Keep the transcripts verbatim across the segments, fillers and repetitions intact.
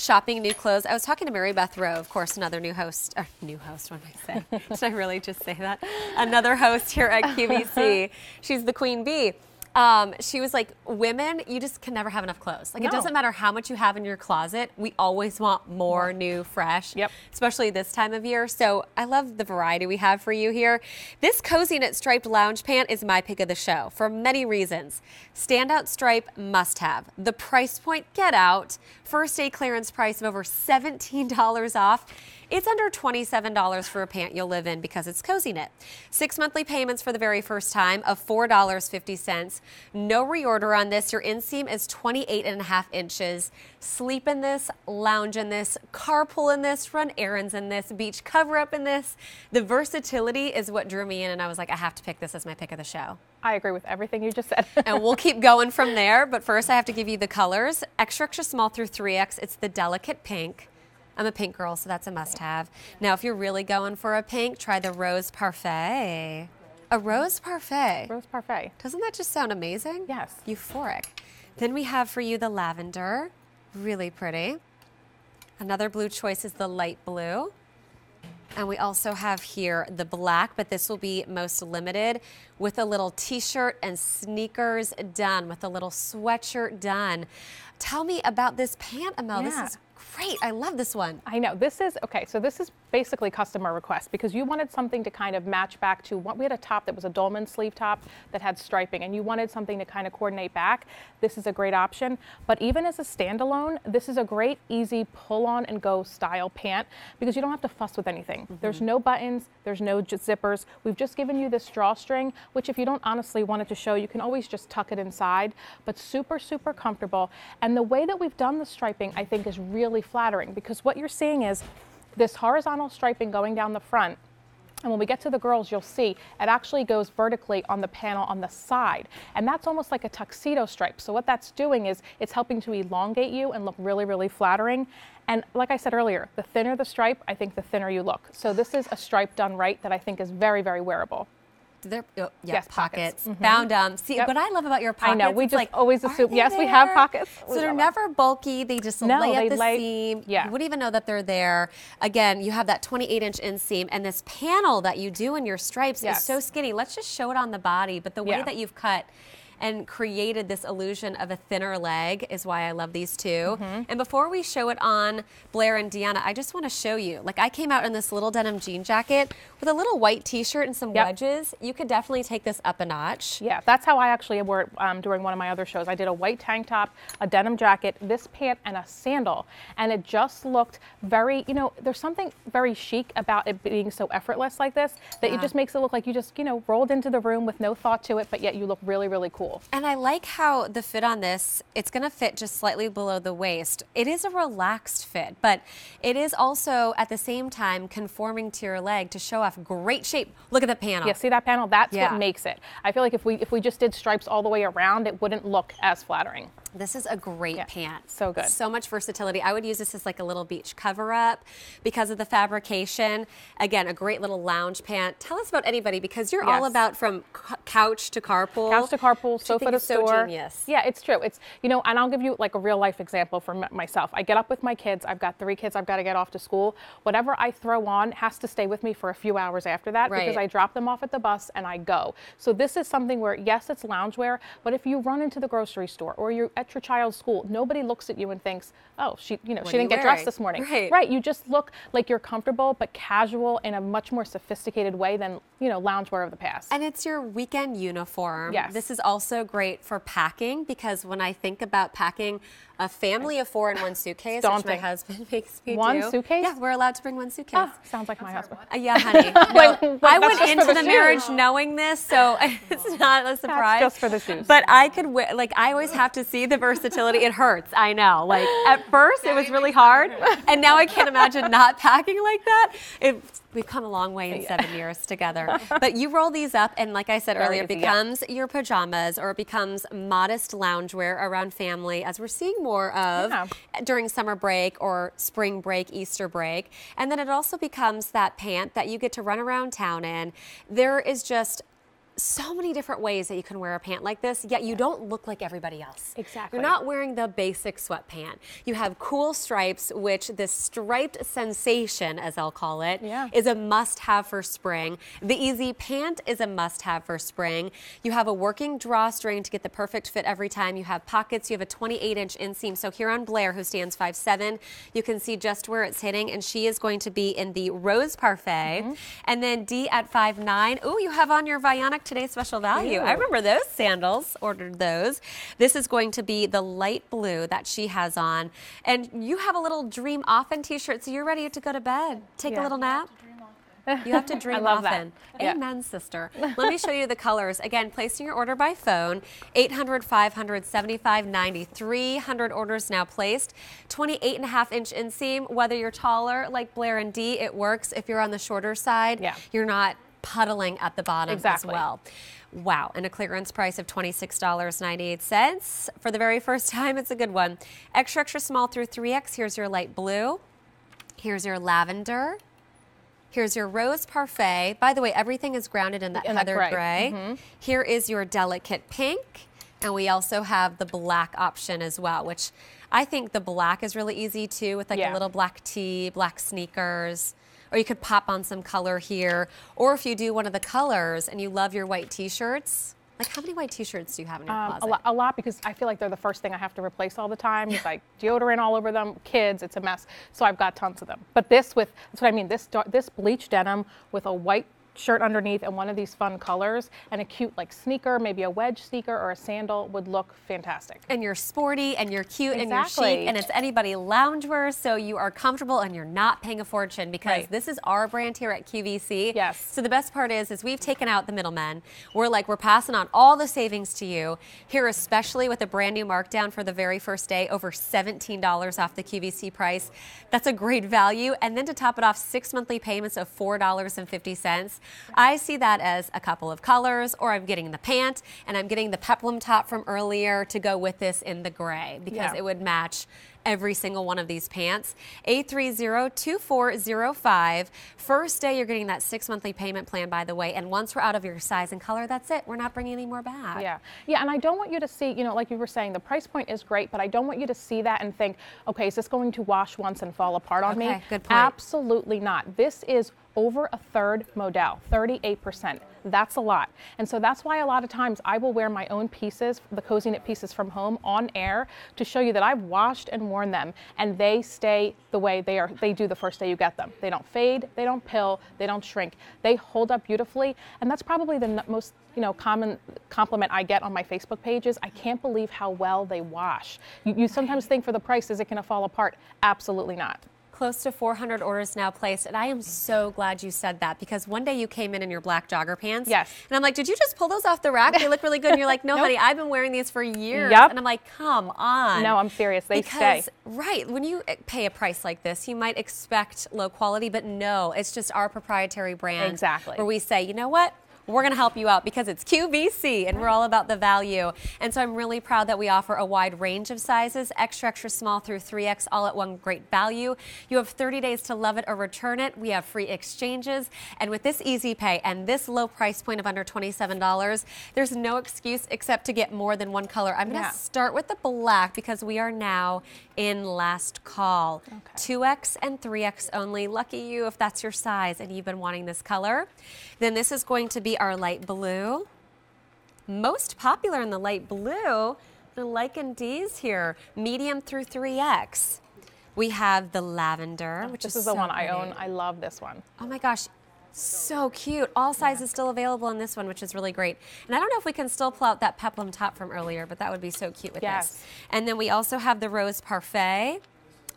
shopping new clothes. I was talking to Mary Beth Rowe, of course, another new host, or new host, what am I saying? Did I really just say that? Another host here at Q V C. She's the queen bee. Um, she was like, women, you just can never have enough clothes. Like, no. It doesn't matter how much you have in your closet. We always want more, right. New, fresh, yep. Especially this time of year. So I love the variety we have for you here. This Cozy Knit Striped Lounge Pant is my pick of the show for many reasons. Standout stripe must-have. The price point, get out. First day clearance price of over seventeen dollars off. It's under twenty-seven dollars for a pant you'll live in because it's Cozy Knit. Six monthly payments for the very first time of four dollars and fifty cents. No reorder on this. Your inseam is twenty-eight and a half inches. Sleep in this, lounge in this, carpool in this, run errands in this, beach cover up in this. The versatility is what drew me in, and I was like, I have to pick this as my pick of the show. I agree with everything you just said. And we'll keep going from there, but first I have to give you the colors. Extra, extra small through three X. It's the delicate pink. I'm a pink girl, so that's a must-have. Now, if you're really going for a pink, try the Rose Parfait. A Rose Parfait. Rose Parfait. Doesn't that just sound amazing? Yes. Euphoric. Then we have for you the lavender. Really pretty. Another blue choice is the light blue. And we also have here the black, but this will be most limited, with a little t-shirt and sneakers done, with a little sweatshirt done. Tell me about this pant, Amel. Yeah. This is great. I love this one. I know. This is, okay, so this is basically customer request because you wanted something to kind of match back to what we had. A top that was a dolman sleeve top that had striping, and you wanted something to kind of coordinate back. This is a great option, but even as a standalone, this is a great, easy pull on and go style pant because you don't have to fuss with anything. Mm-hmm. There's no buttons, there's no zippers. We've just given you this drawstring, which if you don't honestly want it to show, you can always just tuck it inside, but super, super comfortable. And the way that we've done the striping, I think, is really flattering because what you're seeing is this horizontal striping going down the front, and when we get to the girls, you'll see it actually goes vertically on the panel on the side, and that's almost like a tuxedo stripe. So what that's doing is it's helping to elongate you and look really, really flattering. And like I said earlier, the thinner the stripe, I think the thinner you look. So this is a stripe done right that I think is very, very wearable. They're, oh, yeah, yes, pockets, pockets. Mm-hmm. Bound them. See, yep. What I love about your pockets, I know, we just like, always assume, yes, there? We have pockets. So they're never bulky. They just no, lay at the lay, seam. Yeah. You wouldn't even know that they're there. Again, you have that twenty-eight inch inseam, and this panel that you do in your stripes, yes, is so skinny. Let's just show it on the body, but the way, yeah, that you've cut and created this illusion of a thinner leg is why I love these two. Mm-hmm. And before we show it on Blair and Deanna, I just want to show you, like, I came out in this little denim jean jacket with a little white t-shirt and some, yep, wedges. You could definitely take this up a notch. Yeah, that's how I actually wore it um, during one of my other shows. I did a white tank top, a denim jacket, this pant, and a sandal. And it just looked very, you know, there's something very chic about it being so effortless like this that, yeah, it just makes it look like you just, you know, rolled into the room with no thought to it, but yet you look really, really cool. And I like how the fit on this, it's going to fit just slightly below the waist. It is a relaxed fit, but it is also at the same time conforming to your leg to show off great shape. Look at the panel. Yeah, see that panel? That's, yeah, what makes it. I feel like if we if we just did stripes all the way around, it wouldn't look as flattering. This is a great, yeah, pant. So good. So much versatility. I would use this as like a little beach cover up because of the fabrication. Again, a great little lounge pant. Tell us about anybody because you're, yes, all about from couch to carpool. Couch to carpool, sofa to store. So genius. Yeah, it's true. It's, you know, and I'll give you like a real life example from myself. I get up with my kids. I've got three kids. I've got to get off to school. Whatever I throw on has to stay with me for a few hours after that, right, because I drop them off at the bus and I go. So this is something where, yes, it's loungewear, but if you run into the grocery store or you're at your child's school, nobody looks at you and thinks, oh, she, you know, what she didn't get dressed this morning. Right. Right. You just look like you're comfortable, but casual in a much more sophisticated way than, you know, loungewear of the past. And it's your weekend uniform. Yes. This is also great for packing because when I think about packing a family of four in one suitcase, which my husband makes me one do. One suitcase? Yeah, we're allowed to bring one suitcase. Oh, sounds like I'm my sorry, husband. Uh, yeah, honey. No, I went into the, the marriage knowing this, so it's not a surprise. That's just for the shoes. But I could wear, like, I always have to see the versatility. It hurts, I know. Like, at first it was really hard, and now I can't imagine not packing like that. It, we've come a long way in seven years together. But you roll these up, and like I said Very earlier, easy, it becomes, yeah, your pajamas, or it becomes modest loungewear around family, as we're seeing more of, yeah, during summer break or spring break, Easter break. And then it also becomes that pant that you get to run around town in. There is just so many different ways that you can wear a pant like this, yet you don't look like everybody else. Exactly. You're not wearing the basic sweatpant. You have cool stripes, which this striped sensation, as I'll call it, yeah. is a must-have for spring. The easy pant is a must-have for spring. You have a working drawstring to get the perfect fit every time. You have pockets. You have a twenty-eight inch inseam. So here on Blair, who stands five seven, you can see just where it's hitting, and she is going to be in the Rose Parfait. Mm-hmm. And then D at five nine. Oh, you have on your Vionic Today Special Value. Ew. I remember those sandals, ordered those. This is going to be the light blue that she has on. And you have a little Dream Often t-shirt, so you're ready to go to bed. Take yeah. a little nap. You have to dream often. That. Amen, yeah. sister. Let me show you the colors. Again, placing your order by phone, eight hundred, five hundred, seventy-five ninety, three hundred orders now placed, twenty-eight and a half inch inseam. Whether you're taller, like Blair and Dee, it works. If you're on the shorter side, yeah. you're not puddling at the bottom exactly. as well. Wow, and a clearance price of twenty-six ninety-eight. For the very first time, it's a good one. Extra, extra small through three X. Here's your light blue. Here's your lavender. Here's your Rose Parfait. By the way, everything is grounded in that in heather that gray. gray. Mm-hmm. Here is your delicate pink. And we also have the black option as well, which I think the black is really easy too, with like yeah. a little black tee, black sneakers. Or you could pop on some color here. Or if you do one of the colors and you love your white t-shirts, like how many white t-shirts do you have in your um, closet? A lot, a lot, because I feel like they're the first thing I have to replace all the time. It's like deodorant all over them, kids, it's a mess. So I've got tons of them. But this with, that's what I mean, this, this bleach denim with a white shirt underneath and one of these fun colors and a cute like sneaker, maybe a wedge sneaker or a sandal would look fantastic. And you're sporty and you're cute exactly. and you're chic, and it's anybody loungewear, so you are comfortable and you're not paying a fortune, because right. this is our brand here at Q V C. Yes. So the best part is, is we've taken out the middlemen. We're like, we're passing on all the savings to you here, especially with a brand new markdown for the very first day, over seventeen dollars off the Q V C price. That's a great value. And then to top it off, six monthly payments of four dollars and fifty cents. I see that as a couple of colors, or I'm getting the pant and I'm getting the peplum top from earlier to go with this in the gray, because yeah. it would match every single one of these pants. eight three zero, two four zero five. First day, you're getting that six monthly payment plan, by the way. And once we're out of your size and color, that's it. We're not bringing any more back. Yeah. Yeah. And I don't want you to see, you know, like you were saying, the price point is great, but I don't want you to see that and think, okay, is this going to wash once and fall apart on okay, me? Good point. Absolutely not. This is over a third modal, thirty-eight percent. That's a lot. And so that's why a lot of times I will wear my own pieces, the cozy knit pieces from home, on air to show you that I've washed and worn them, and they stay the way they are. They do the first day you get them. They don't fade, they don't pill, they don't shrink. They hold up beautifully, and that's probably the most, you know, common compliment I get on my Facebook pages. I can't believe how well they wash. You, you sometimes think, for the price, is it gonna fall apart? Absolutely not. Close to four hundred orders now placed, and I am so glad you said that, because one day you came in in your black jogger pants. Yes. And I'm like, did you just pull those off the rack? They look really good. And you're like, no, nope. honey, I've been wearing these for years. Yep. And I'm like, come on. No, I'm serious. They because, stay. Right. When you pay a price like this, you might expect low quality, but no, it's just our proprietary brand. Exactly. Where we say, you know what? We're going to help you out, because it's Q V C and we're all about the value. And so I'm really proud that we offer a wide range of sizes, extra, extra small through three X, all at one great value. You have thirty days to love it or return it. We have free exchanges. And with this easy pay and this low price point of under twenty-seven dollars, there's no excuse except to get more than one color. I'm going to yeah. start with the black, because we are now in last call. Okay. two X and three X only. Lucky you if that's your size and you've been wanting this color. Then this is going to be our light blue. Most popular in the light blue, the Lycan D's here, medium through three X. We have the lavender, which this is, is the so one pretty. I own. I love this one. Oh my gosh, so cute. All sizes yeah. still available in this one, which is really great. And I don't know if we can still pull out that peplum top from earlier, but that would be so cute with yes. this. And then we also have the Rose Parfait.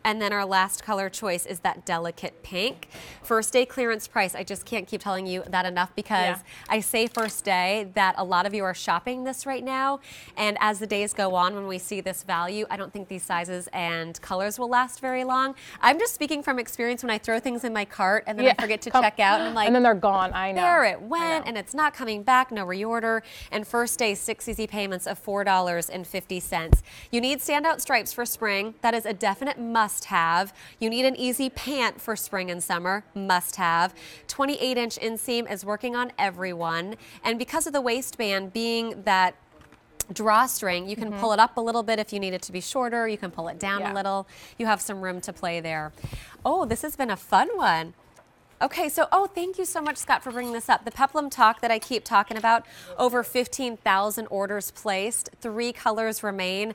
And then our last color choice is that delicate pink. First day clearance price. I just can't keep telling you that enough, because yeah. I say first day that a lot of you are shopping this right now. And as the days go on, when we see this value, I don't think these sizes and colors will last very long. I'm just speaking from experience when I throw things in my cart and then yeah. I forget to Come. check out. And I'm like, and then they're gone. I know. There it went, and it's not coming back. No reorder. And first day, six easy payments of four dollars and fifty cents. You need standout stripes for spring. That is a definite must must have. You need an easy pant for spring and summer, must have. twenty-eight inch inseam is working on everyone. And because of the waistband being that drawstring, you can mm-hmm. pull it up a little bit if you need it to be shorter. You can pull it down yeah. a little. You have some room to play there. Oh, this has been a fun one. Okay, so, oh, thank you so much, Scott, for bringing this up. The peplum talk that I keep talking about, over fifteen thousand orders placed, three colors remain.